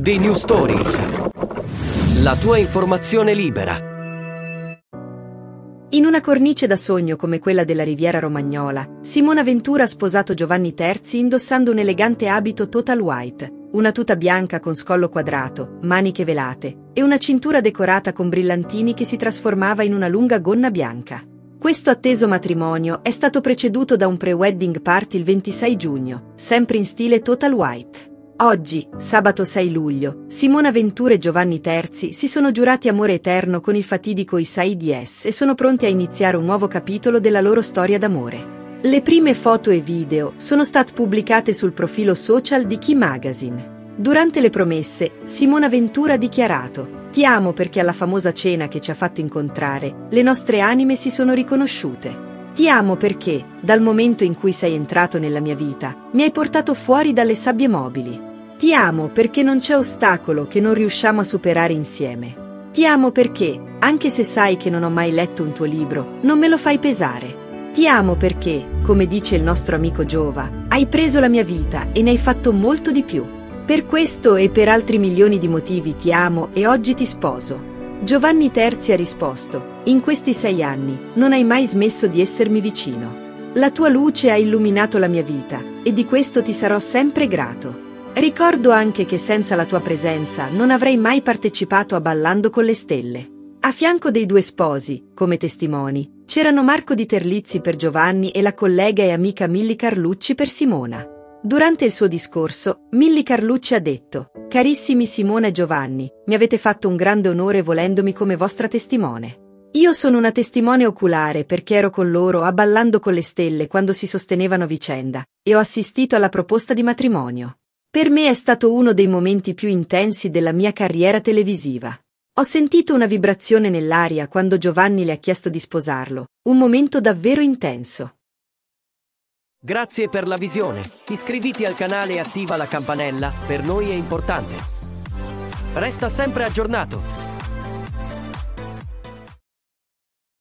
di New Stories. La tua informazione libera. In una cornice da sogno come quella della Riviera Romagnola, Simona Ventura ha sposato Giovanni Terzi indossando un elegante abito total white, una tuta bianca con scollo quadrato, maniche velate e una cintura decorata con brillantini che si trasformava in una lunga gonna bianca. Questo atteso matrimonio è stato preceduto da un pre-wedding party il 26 giugno, sempre in stile total white. Oggi, sabato 6 luglio, Simona Ventura e Giovanni Terzi si sono giurati amore eterno con il fatidico I6DS e sono pronti a iniziare un nuovo capitolo della loro storia d'amore. Le prime foto e video sono state pubblicate sul profilo social di Chi Magazine. Durante le promesse, Simona Ventura ha dichiarato: "Ti amo perché alla famosa cena che ci ha fatto incontrare, le nostre anime si sono riconosciute. Ti amo perché, dal momento in cui sei entrato nella mia vita, mi hai portato fuori dalle sabbie mobili. Ti amo perché non c'è ostacolo che non riusciamo a superare insieme. Ti amo perché, anche se sai che non ho mai letto un tuo libro, non me lo fai pesare. Ti amo perché, come dice il nostro amico Giova, hai preso la mia vita e ne hai fatto molto di più. Per questo e per altri milioni di motivi ti amo e oggi ti sposo." Giovanni Terzi ha risposto: "In questi 6 anni non hai mai smesso di essermi vicino. La tua luce ha illuminato la mia vita e di questo ti sarò sempre grato. Ricordo anche che senza la tua presenza non avrei mai partecipato a Ballando con le stelle." A fianco dei due sposi, come testimoni, c'erano Marco Di Terlizzi per Giovanni e la collega e amica Milly Carlucci per Simona. Durante il suo discorso, Milly Carlucci ha detto: "Carissimi Simona e Giovanni, mi avete fatto un grande onore volendomi come vostra testimone. Io sono una testimone oculare perché ero con loro a Ballando con le stelle quando si sostenevano vicenda e ho assistito alla proposta di matrimonio. Per me è stato uno dei momenti più intensi della mia carriera televisiva. Ho sentito una vibrazione nell'aria quando Giovanni le ha chiesto di sposarlo, un momento davvero intenso." Grazie per la visione, iscriviti al canale e attiva la campanella, per noi è importante. Resta sempre aggiornato.